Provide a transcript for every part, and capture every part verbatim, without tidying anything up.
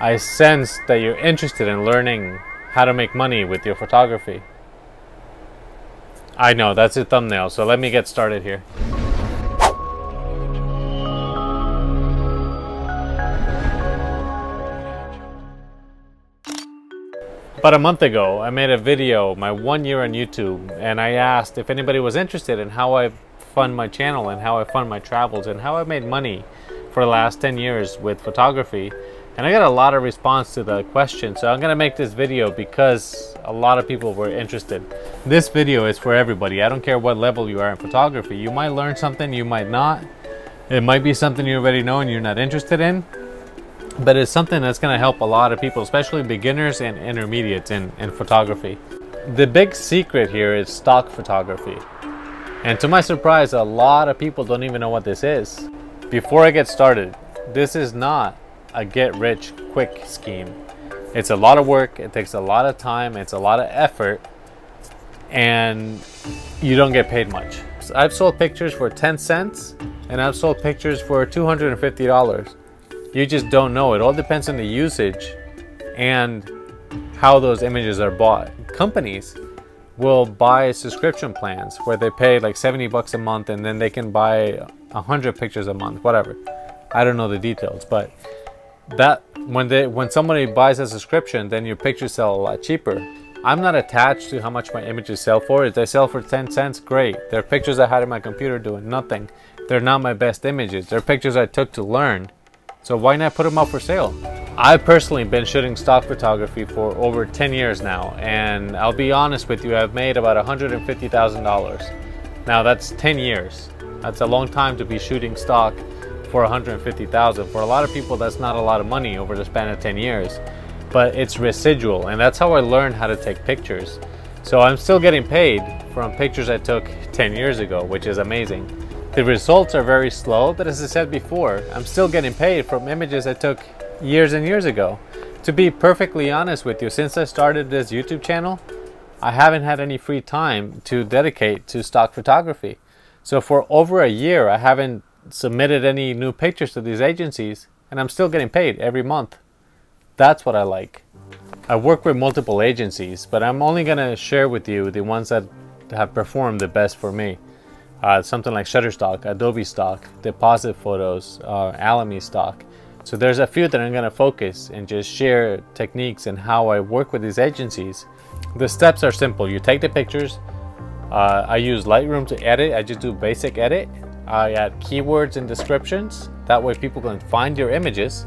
I sense that you're interested in learning how to make money with your photography. I know, that's a thumbnail, so let me get started here. About a month ago, I made a video, my one year on YouTube, and I asked if anybody was interested in how I fund my channel and how I fund my travels and how I made money for the last ten years with photography. And I got a lot of response to the question, so I'm gonna make this video because a lot of people were interested. This video is for everybody. I don't care what level you are in photography. You might learn something, you might not. It might be something you already know and you're not interested in, but it's something that's gonna help a lot of people, especially beginners and intermediates in, in photography. The big secret here is stock photography. And to my surprise, a lot of people don't even know what this is. Before I get started, this is not a get rich quick scheme. It's a lot of work, it takes a lot of time, it's a lot of effort, and you don't get paid much. So I've sold pictures for ten cents and I've sold pictures for two hundred fifty dollars. You just don't know. It all depends on the usage and how those images are bought. Companies will buy subscription plans where they pay like seventy bucks a month and then they can buy one hundred pictures a month, whatever. I don't know the details, but that when they when somebody buys a subscription, then your pictures sell a lot cheaper. I'm not attached to how much my images sell for. If they sell for ten cents, great. They're pictures I had in my computer doing nothing. They're not my best images. They're pictures I took to learn. So why not put them up for sale? I've personally been shooting stock photography for over ten years now, and I'll be honest with you, I've made about one hundred fifty thousand dollars. Now that's ten years. That's a long time to be shooting stock for one hundred fifty thousand dollars. For a lot of people, that's not a lot of money over the span of ten years, but it's residual, and that's how I learned how to take pictures. So I'm still getting paid from pictures I took ten years ago, which is amazing. The results are very slow, but as I said before, I'm still getting paid from images I took years and years ago. To be perfectly honest with you, since I started this YouTube channel, I haven't had any free time to dedicate to stock photography. So for over a year, I haven't submitted any new pictures to these agencies, and I'm still getting paid every month. That's what I like. I work with multiple agencies, but I'm only gonna share with you the ones that have performed the best for me. Uh, something like Shutterstock, Adobe Stock, Deposit Photos, uh, Alamy Stock. So there's a few that I'm going to focus and just share techniques and how I work with these agencies. The steps are simple. You take the pictures. Uh, I use Lightroom to edit. I just do basic edit. I add keywords and descriptions. That way people can find your images.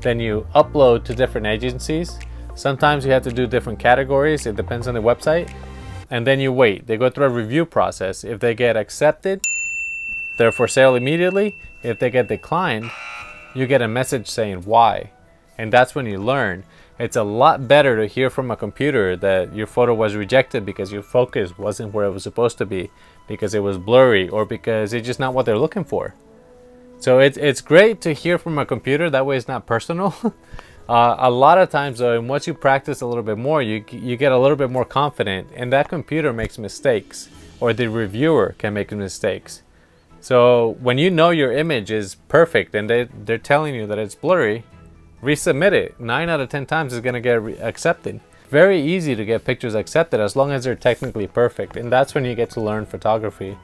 Then you upload to different agencies. Sometimes you have to do different categories. It depends on the website. And then you wait. They go through a review process. If they get accepted, they're for sale immediately. If they get declined, you get a message saying why. And that's when you learn. It's a lot better to hear from a computer that your photo was rejected because your focus wasn't where it was supposed to be, because it was blurry, or because it's just not what they're looking for. So it's, it's great to hear from a computer. That way it's not personal. Uh, a lot of times though, and once you practice a little bit more, you, you get a little bit more confident, and that computer makes mistakes, or the reviewer can make mistakes. So when you know your image is perfect and they, they're telling you that it's blurry, resubmit it. nine out of ten times is going to get re accepted. Very easy to get pictures accepted as long as they're technically perfect, and that's when you get to learn photography.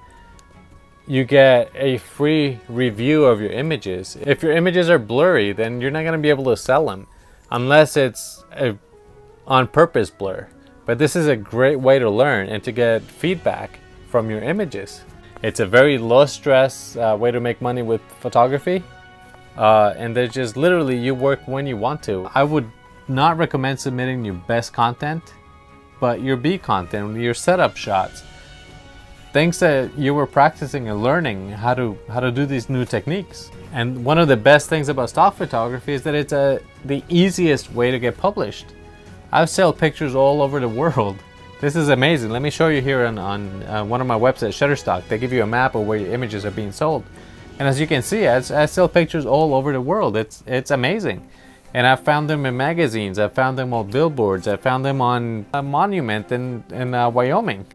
You get a free review of your images. If your images are blurry, then you're not going to be able to sell them unless it's a on purpose blur. But this is a great way to learn and to get feedback from your images. It's a very low stress uh, way to make money with photography. Uh, and there's just literally you work when you want to. I would not recommend submitting your best content, but your B content, your setup shots, things that you were practicing and learning how to how to do these new techniques. And one of the best things about stock photography is that it's a the easiest way to get published. I've sold pictures all over the world. This is amazing. Let me show you here on, on uh, one of my websites, Shutterstock. They give you a map of where your images are being sold. And as you can see, I, I sell pictures all over the world. It's, it's amazing. And I found them in magazines. I found them on billboards. I found them on a monument in, in uh, Wyoming.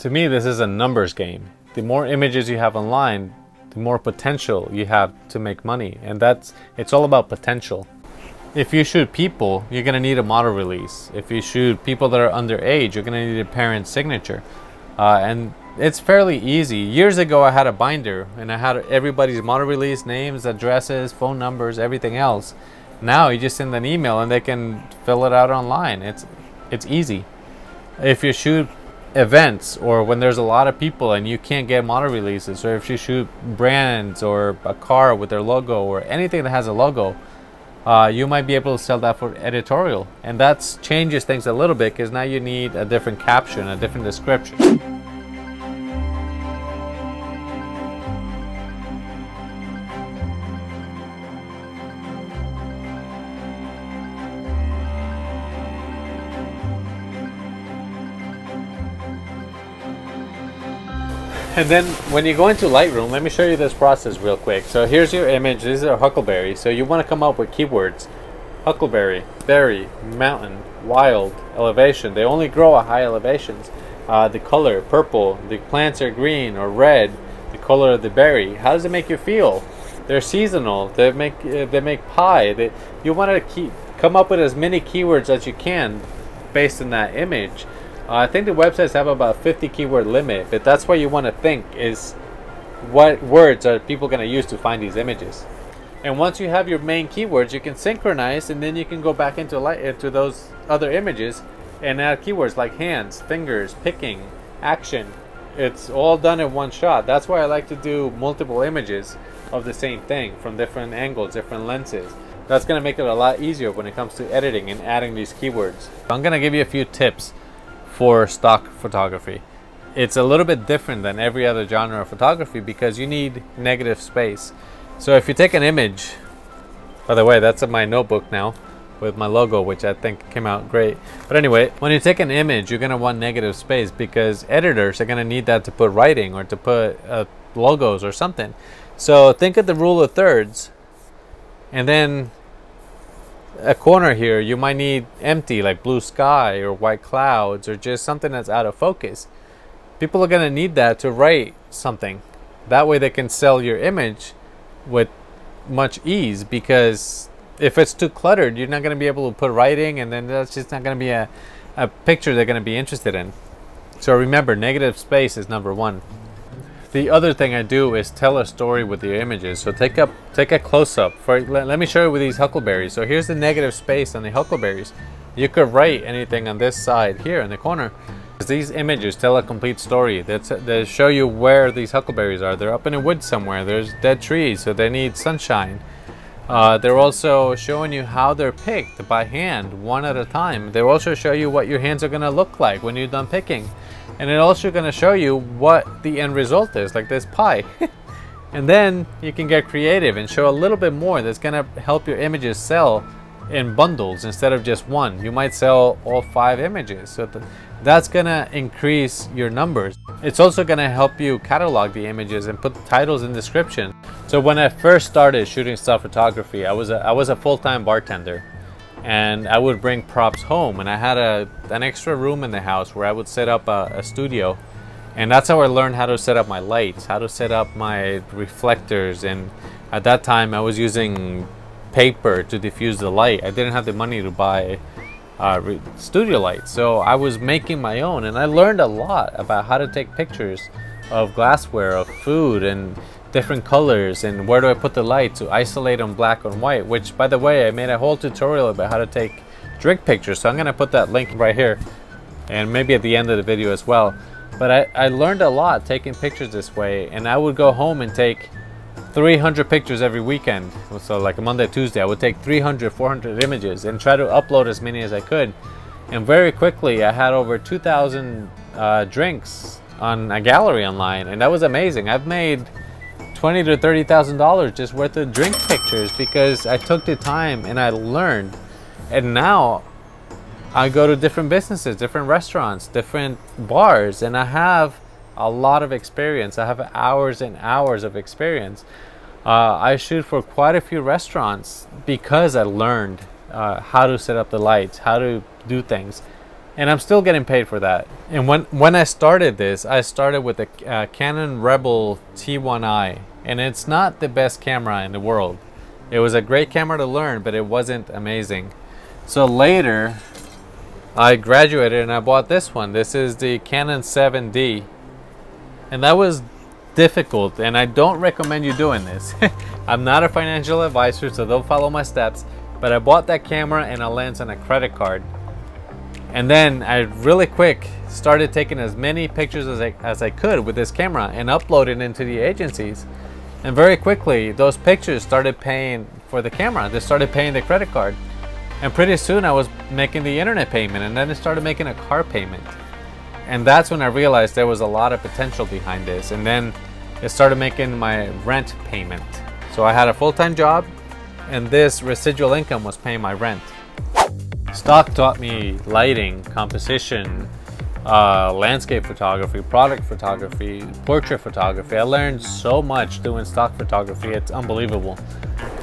To me, this is a numbers game. The more images you have online, the more potential you have to make money. And that's, it's all about potential. If you shoot people, you're gonna need a model release. If you shoot people that are underage, you're gonna need a parent's signature. Uh, and it's fairly easy. Years ago, I had a binder and I had everybody's model release, names, addresses, phone numbers, everything else. Now you just send an email and they can fill it out online. It's, it's easy. If you shoot events or when there's a lot of people and you can't get model releases, or if you shoot brands or a car with their logo or anything that has a logo, uh, you might be able to sell that for editorial. And that changes things a little bit because now you need a different caption, a different description. And then when you go into Lightroom, let me show you this process real quick. So here's your image. These are huckleberry. So you want to come up with keywords. Huckleberry, berry, mountain, wild, elevation. They only grow at high elevations. Uh, the color, purple. The plants are green or red. The color of the berry. How does it make you feel? They're seasonal. They make uh, they make pie. They, you want to keep, come up with as many keywords as you can based on that image. Uh, I think the websites have about fifty keyword limit, but that's what you want to think is what words are people going to use to find these images. And once you have your main keywords, you can synchronize and then you can go back into light into those other images and add keywords like hands, fingers, picking, action. It's all done in one shot. That's why I like to do multiple images of the same thing from different angles, different lenses. That's going to make it a lot easier when it comes to editing and adding these keywords. I'm going to give you a few tips for stock photography. It's a little bit different than every other genre of photography because you need negative space. So if you take an image, by the way, that's in my notebook now with my logo, which I think came out great. But anyway, when you take an image, you're gonna want negative space because editors are gonna need that to put writing or to put uh, logos or something. So think of the rule of thirds, and then a corner here you might need empty, like blue sky or white clouds, or just something that's out of focus. People are going to need that to write something. That way they can sell your image with much ease, because if it's too cluttered, you're not going to be able to put writing, and then that's just not going to be a, a picture they're going to be interested in. So remember, negative space is number one. The other thing I do is tell a story with your images. So take up, take a close-up. Let, let me show you with these huckleberries. So here's the negative space on the huckleberries. You could write anything on this side here in the corner. These images tell a complete story. That's, they show you where these huckleberries are. They're up in the woods somewhere. There's dead trees, so they need sunshine. Uh, they're also showing you how they're picked by hand, one at a time. They also show you what your hands are going to look like when you're done picking. And it's also going to show you what the end result is, like this pie. And then you can get creative and show a little bit more that's going to help your images sell in bundles instead of just one. You might sell all five images. So th that's going to increase your numbers. It's also going to help you catalog the images and put the titles in description. So when I first started shooting stock photography, I was a, I was a full-time bartender. And I would bring props home, and I had a, an extra room in the house where I would set up a, a studio. And that's how I learned how to set up my lights, how to set up my reflectors. And at that time I was using paper to diffuse the light. I didn't have the money to buy uh, re studio lights. So I was making my own, and I learned a lot about how to take pictures of glassware, of food, and different colors, and where do I put the light to isolate on black and white, which, by the way, I made a whole tutorial about how to take drink pictures, so I'm gonna put that link right here and maybe at the end of the video as well. But I, I learned a lot taking pictures this way, and I would go home and take three hundred pictures every weekend. So like Monday, Tuesday, I would take three hundred, four hundred images and try to upload as many as I could. And very quickly I had over two thousand uh, drinks on a gallery online, and that was amazing. I've made twenty to thirty thousand dollars just worth of drink pictures because I took the time and I learned. And now I go to different businesses, different restaurants, different bars, and I have a lot of experience. I have hours and hours of experience. Uh, I shoot for quite a few restaurants because I learned uh, how to set up the lights, how to do things. And I'm still getting paid for that. And when, when I started this, I started with a uh, Canon Rebel T one i. And it's not the best camera in the world. It was a great camera to learn, but it wasn't amazing. So later, I graduated and I bought this one. This is the Canon seven D. And that was difficult, and I don't recommend you doing this. I'm not a financial advisor, so don't follow my steps. But I bought that camera and a lens and a credit card. And then I really quick started taking as many pictures as I, as I could with this camera and uploading into the agencies. And very quickly, those pictures started paying for the camera. They started paying the credit card. And pretty soon I was making the internet payment, and then I started making a car payment. And that's when I realized there was a lot of potential behind this. And then it started making my rent payment. So I had a full-time job, and this residual income was paying my rent. Stock taught me lighting, composition, uh, landscape photography, product photography, portrait photography. I learned so much doing stock photography, it's unbelievable.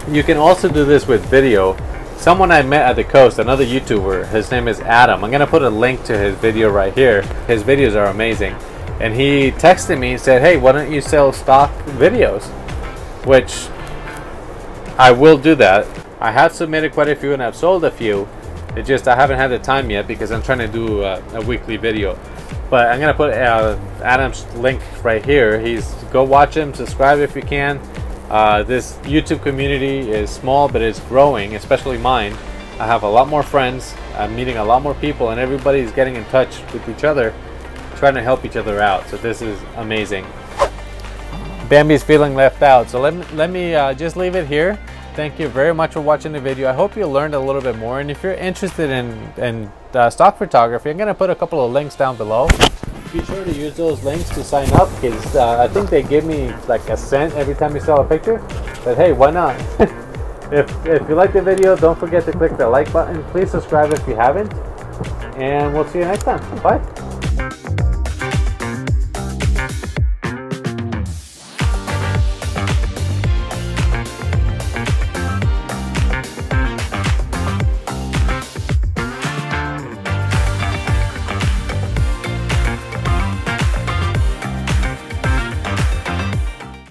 You can also do this with video. Someone I met at the coast, another YouTuber, his name is Adam. I'm gonna put a link to his video right here. His videos are amazing. And he texted me and said, hey, why don't you sell stock videos? Which I will do that. I have submitted quite a few and I've sold a few. It's just I haven't had the time yet because I'm trying to do a, a weekly video. But I'm gonna put uh, Adam's link right here. He's go watch him, subscribe if you can. Uh, this YouTube community is small, but it's growing, especially mine. I have a lot more friends. I'm meeting a lot more people, and everybody's getting in touch with each other, trying to help each other out. So this is amazing. Bambi's feeling left out, so let me, let me uh, just leave it here. Thank you very much for watching the video. I hope you learned a little bit more, and if you're interested in, in uh, stock photography, I'm going to put a couple of links down below. Be sure to use those links to sign up, because uh, I think they give me like a cent every time you sell a picture, but hey, why not? if, if you like the video, don't forget to click the like button. Please subscribe if you haven't, and we'll see you next time. Bye!